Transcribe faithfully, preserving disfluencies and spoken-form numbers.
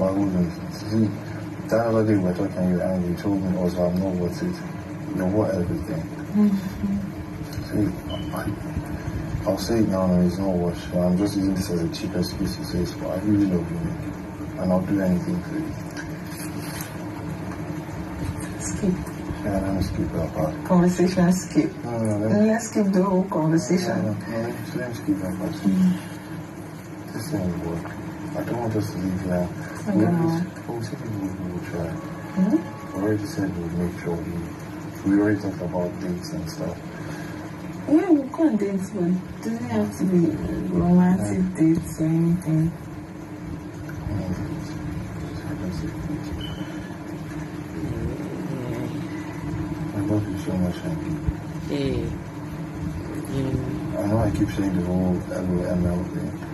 وأقول تعال غدي وأتوقع عن الآن يتوب وأصعب نوع وتصير نوع everything. See, I'll say it now and it's not worse. I'm just using this as a cheap excuse to say, "Well, I really love you, and I'll do anything for you." Skip. Yeah, I'm gonna skip that part. Conversation skip. No, no, no, let's, let's skip the whole conversation. No, no, no, let's, let's skip that part. Mm. This thing will work. I don't want us to leave now. I we will try. Mm-hmm. We already said we'll make sure we, we already talked about dates and stuff. Yeah, we'll go on dates, but it doesn't have to be romantic yeah. dates or anything. I love you so much, Andy. Hey. Yeah. I know I keep saying the whole M L thing.